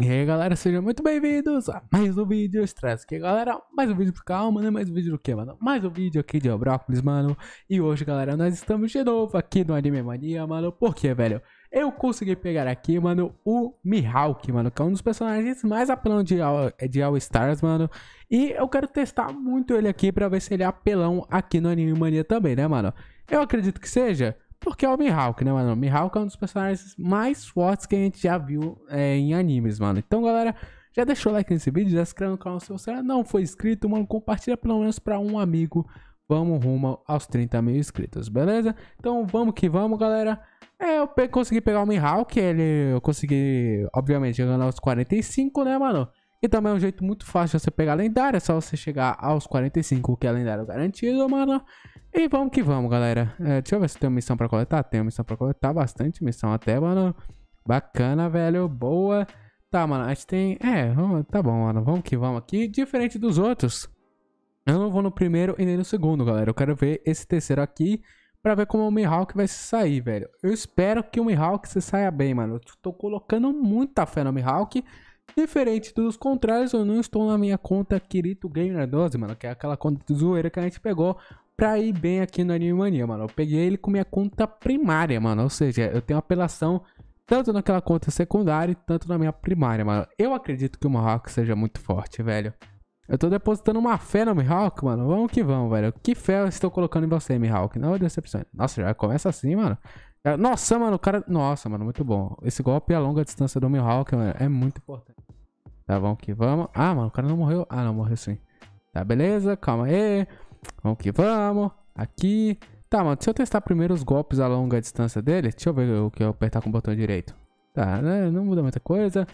E aí galera, sejam muito bem-vindos a mais um vídeo, estresse aqui galera, mais um vídeo pro canal, mano, mais um vídeo do que, mano? Mais um vídeo aqui de Roblox, mano, e hoje galera, nós estamos de novo aqui no Anime Mania, mano, porque, velho, eu consegui pegar aqui, mano, o Mihawk, mano, que é um dos personagens mais apelão de All Stars, mano, e eu quero testar muito ele aqui pra ver se ele é apelão aqui no Anime Mania também, né, mano? Eu acredito que seja... Porque é o Mihawk, né, mano? O Mihawk é um dos personagens mais fortes que a gente já viu em animes, mano. Então, galera, já deixou o like nesse vídeo, já se inscreveu no canal se você não for inscrito, mano. Compartilha pelo menos pra um amigo. Vamos rumo aos 30 mil inscritos, beleza? Então, vamos que vamos, galera. Eu consegui pegar o Mihawk, eu consegui, obviamente, chegando aos 45, né, mano? E também é um jeito muito fácil de você pegar a lendária, é só você chegar aos 45, que é lendário garantido, mano. E vamos que vamos, galera. Deixa eu ver se tem uma missão pra coletar. Tem uma missão pra coletar, bastante missão até, mano. Bacana, velho. Boa. Tá, mano, a gente tem... tá bom, mano. Vamos que vamos aqui. Diferente dos outros, eu não vou no primeiro e nem no segundo, galera. Eu quero ver esse terceiro aqui pra ver como o Mihawk vai se sair, velho. Eu espero que o Mihawk se saia bem, mano. Eu tô colocando muita fé no Mihawk. Diferente dos contrários, eu não estou na minha conta Kirito Gamer 12, mano, que é aquela conta de zoeira que a gente pegou pra ir bem aqui no Anime Mania, mano. Eu peguei ele com minha conta primária, mano. Ou seja, eu tenho apelação tanto naquela conta secundária, tanto na minha primária, mano. Eu acredito que o Mihawk seja muito forte, velho. Eu tô depositando uma fé no Mihawk, mano. Vamos que vamos, velho. Que fé eu estou colocando em você, Mihawk. Não decepcione. Nossa, já começa assim, mano. Nossa, mano, o cara... Nossa, mano, muito bom. Esse golpe a longa distância do Mihawk, mano, é muito importante. Tá, vamos que vamos. Ah, mano, o cara não morreu. Ah, não, morreu sim. Tá, beleza. Calma aí. Vamos que vamos. Aqui. Tá, mano, deixa eu testar primeiro os golpes a longa distância dele. Deixa eu ver o que eu apertar com o botão direito. Tá, né? Não muda muita coisa.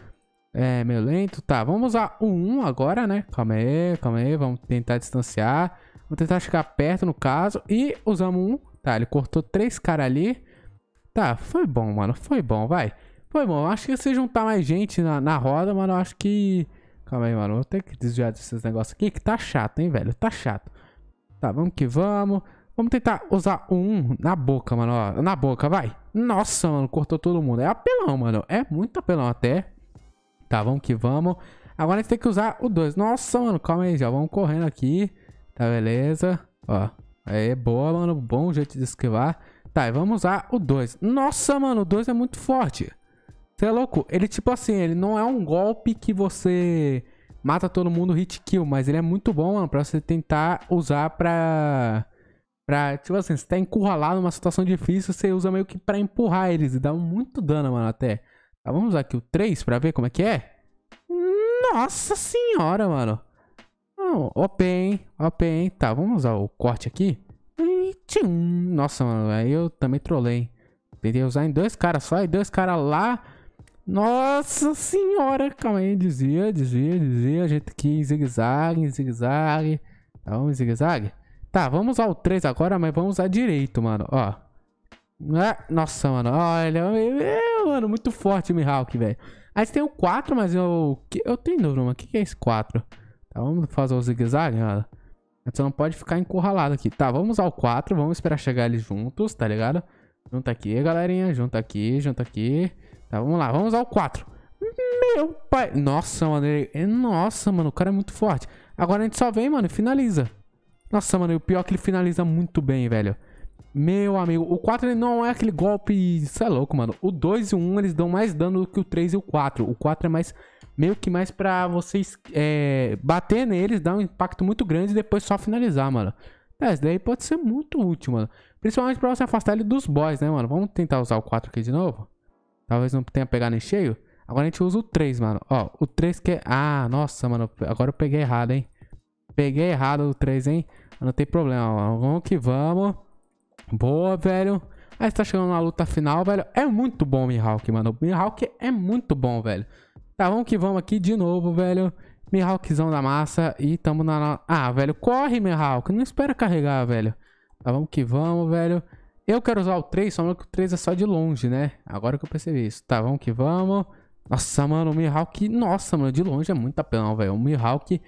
É meio lento. Tá, vamos usar o 1 agora, né? Calma aí, calma aí. Vamos tentar distanciar. Vamos tentar chegar perto, no caso. E usamos um. Tá, ele cortou 3 caras ali. Tá, foi bom, mano. Foi bom, vai. Foi bom. Acho que se juntar mais gente na roda, mano, eu acho que... Calma aí, mano. Vou ter que desviar desses negócios aqui, que tá chato, hein, velho? Tá chato. Tá, vamos que vamos. Vamos tentar usar um na boca, mano. Ó, na boca, vai. Nossa, mano. Cortou todo mundo. É apelão, mano. É muito apelão até. Tá, vamos que vamos. Agora a gente tem que usar o 2. Nossa, mano. Calma aí, já. Vamos correndo aqui. Tá, beleza. Ó. Aí, boa, mano. Bom jeito de esquivar. Tá, e vamos usar o 2. Nossa, mano, o 2 é muito forte. Você é louco? Ele, tipo assim, ele não é um golpe que você mata todo mundo hit kill, mas ele é muito bom, mano, pra você tentar usar pra tipo assim, você tá encurralado numa situação difícil, você usa meio que pra empurrar eles e dá muito dano, mano, até. Tá, vamos usar aqui o 3 pra ver como é que é. Nossa senhora, mano. Não, OP, hein? OP, hein? Tá, vamos usar o corte aqui. Nossa, mano, aí eu também trolei. Tentei usar em 2 caras só e 2 caras lá. Nossa senhora, calma aí, desvia, desvia, desvia. A gente aqui em zigue-zague, zigue-zague. Tá, vamos em zigue-zague. Tá, vamos usar o 3 agora, mas vamos usar direito, mano, ó. Nossa, mano, olha, mano, muito forte o Mihawk, velho. Aí tem o 4, mas eu tenho dúvida, mano, o que é esse 4? Tá, vamos fazer o zigue-zague, mano. Você não pode ficar encurralado aqui. Tá, vamos usar o 4. Vamos esperar chegar eles juntos, tá ligado? Junta aqui, galerinha. Junta aqui, junta aqui. Tá, vamos lá. Vamos usar o 4. Meu pai. Nossa, mano. Nossa, mano. O cara é muito forte. Agora a gente só vem, mano, e finaliza. Nossa, mano. E o pior é que ele finaliza muito bem, velho. Meu amigo. O 4 ele não é aquele golpe... Isso é louco, mano. O 2 e o 1 eles dão mais dano do que o 3 e o 4. O 4 é mais... Meio que mais pra vocês bater neles, dar um impacto muito grande e depois só finalizar, mano. Esse daí pode ser muito útil, mano. Principalmente pra você afastar ele dos boys, né, mano? Vamos tentar usar o 4 aqui de novo. Talvez não tenha pegado em cheio. Agora a gente usa o 3, mano. Ó, o 3 que é... Ah, nossa, mano. Agora eu peguei errado, hein? Peguei errado o 3, hein? Não tem problema, mano. Vamos que vamos. Boa, velho. Aí você tá chegando na luta final, velho. É muito bom o Mihawk, mano. O Mihawk é muito bom, velho. Tá, vamos que vamos aqui de novo, velho. Mihawkzão da massa. E tamo na... Ah, velho, corre, Mihawk. Não espera carregar, velho. Tá, vamos que vamos, velho. Eu quero usar o 3, só que o 3 é só de longe, né? Agora que eu percebi isso. Tá, vamos que vamos. Nossa, mano, o Mihawk... Nossa, mano, de longe é muito apelão, velho. O Mihawk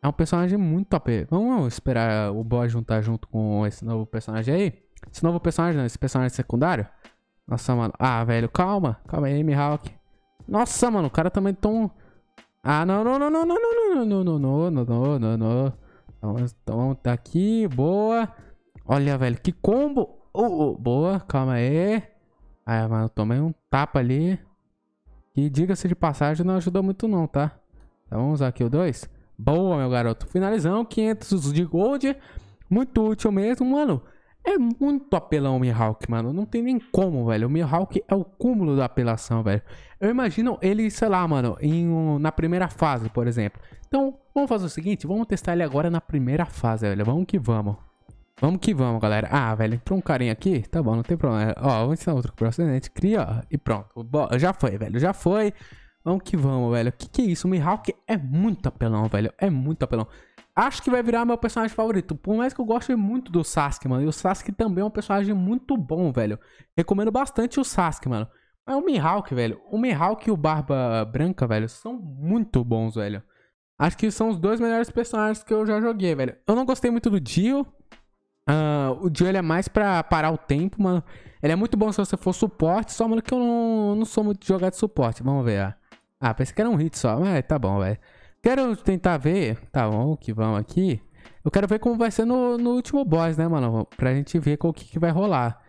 é um personagem muito apelão. Vamos esperar o boy juntar junto com esse novo personagem aí? Esse novo personagem, não. Esse personagem secundário? Nossa, mano. Ah, velho, calma. Calma aí, Mihawk. Nossa, mano, o cara também tão... Ah, não, não, não, não, não, não, não, não, não, não, não, não. Então, tá aqui, boa. Olha, velho, que combo. Boa, calma aí. Ah, mano, tomei um tapa ali. E diga-se de passagem, não ajudou muito não, tá? Então vamos usar aqui o 2. Boa, meu garoto. Finalizão, 500 de gold. Muito útil mesmo, mano. É muito apelão o Mihawk, mano. Não tem nem como, velho. O Mihawk é o cúmulo da apelação, velho. Eu imagino ele, sei lá, mano, na primeira fase, por exemplo. Então, vamos fazer o seguinte. Vamos testar ele agora na primeira fase, velho. Vamos que vamos. Vamos que vamos, galera. Ah, velho, entrou um carinha aqui. Tá bom, não tem problema. Ó, vou ensinar outro pro acidente. Cria, ó, e pronto. Boa, já foi, velho. Já foi. Vamos que vamos, velho. Que é isso? O Mihawk é muito apelão, velho. É muito apelão. Acho que vai virar meu personagem favorito. Por mais que eu goste muito do Sasuke, mano. E o Sasuke também é um personagem muito bom, velho. Recomendo bastante o Sasuke, mano. Mas o Mihawk, velho. O Mihawk e o Barba Branca, velho, são muito bons, velho. Acho que são os dois melhores personagens que eu já joguei, velho. Eu não gostei muito do Dio. O Dio ele é mais pra parar o tempo, mano. Ele é muito bom se você for suporte. Só, mano, que eu não sou muito de jogar de suporte. Vamos ver, ó. Ah, pensei que era um hit só, mas tá bom, velho. Quero tentar ver, tá bom, que vamos aqui. Eu quero ver como vai ser no último boss, né, mano? Pra gente ver o que vai rolar.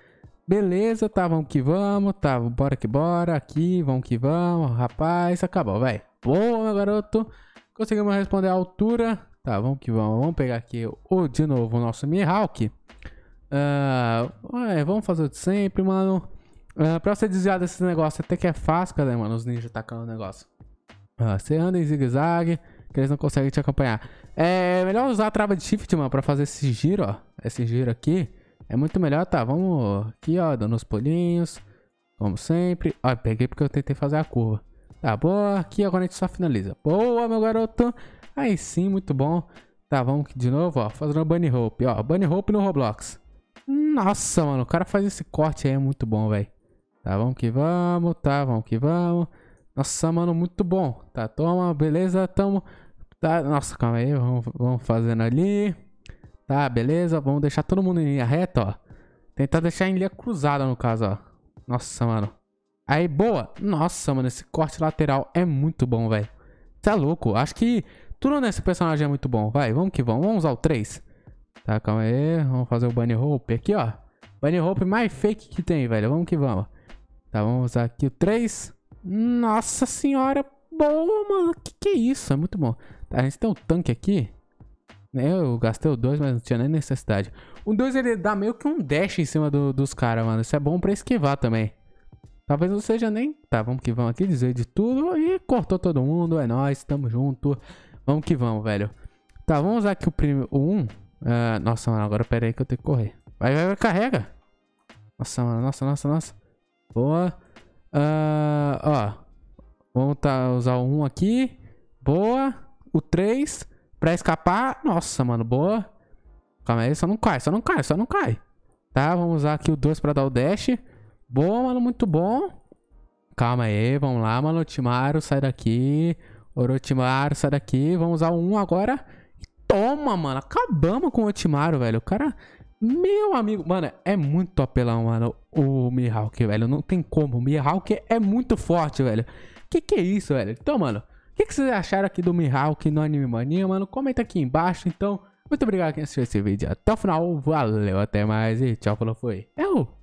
Beleza, tá, vamos que vamos, tá, bora que bora. Aqui, vamos que vamos, rapaz, acabou, velho. Boa, meu garoto. Conseguimos responder a altura. Tá, vamos que vamos, vamos pegar aqui de novo o nosso Mihawk. Vamos fazer o de sempre, mano. Pra você desviar desse negócio até que é fácil, cadê, mano? Os ninjas tacando o negócio. Você anda em zigue-zague, que eles não conseguem te acompanhar. É melhor usar a trava de shift, mano, pra fazer esse giro, ó. Esse giro aqui é muito melhor, tá? Vamos aqui, ó, dando os pulinhos. Como sempre. Ó, peguei porque eu tentei fazer a curva. Tá, boa. Aqui agora a gente só finaliza. Boa, meu garoto. Aí sim, muito bom. Tá, vamos de novo, ó. Fazendo bunny hoop, ó. Bunny hoop no Roblox. Nossa, mano, o cara faz esse corte aí, é muito bom, velho. Tá, vamos que vamos, tá, vamos que vamos. Nossa, mano, muito bom. Tá, toma, beleza, tamo. Tá, nossa, calma aí, vamos fazendo ali. Tá, beleza, vamos deixar todo mundo em linha reta, ó. Tentar deixar em linha cruzada, no caso, ó. Nossa, mano. Aí, boa. Nossa, mano, esse corte lateral é muito bom, velho. Tá louco, acho que tudo nesse personagem é muito bom. Vai, vamos que vamos, vamos usar o 3. Tá, calma aí, vamos fazer o bunny hoop aqui, ó. Bunny hoop mais fake que tem, velho, vamos que vamos. Tá, vamos usar aqui o 3. Nossa senhora, boa, mano. Que é isso? É muito bom. Tá, a gente tem um tanque aqui. Eu gastei o 2, mas não tinha nem necessidade. O 2 ele dá meio que um dash em cima dos caras, mano. Isso é bom pra esquivar também. Talvez não seja nem... Tá, vamos que vamos aqui, dizer de tudo. E cortou todo mundo, é nóis, tamo junto. Vamos que vamos, velho. Tá, vamos usar aqui o 1. Nossa, mano, agora pera aí que eu tenho que correr. Vai, vai, vai, carrega. Nossa, mano, nossa, nossa, nossa. Boa. Ó. Vamos usar o 1 aqui. Boa. O 3. Pra escapar. Nossa, mano, boa. Calma aí, só não cai, só não cai, só não cai. Tá, vamos usar aqui o 2 pra dar o dash. Boa, mano, muito bom. Calma aí, vamos lá, mano. Orochimaru, sai daqui. Orochimaru, sai daqui. Vamos usar o 1 agora. Toma, mano. Acabamos com o Orochimaru, velho. O cara... Meu amigo, mano, é muito apelão, mano, o Mihawk, velho, não tem como, o Mihawk é muito forte, velho, que é isso, velho? Então, mano, o que vocês acharam aqui do Mihawk no Anime Mania, mano, comenta aqui embaixo, então, muito obrigado quem assistiu esse vídeo, até o final, valeu, até mais e tchau, falou, foi, eu!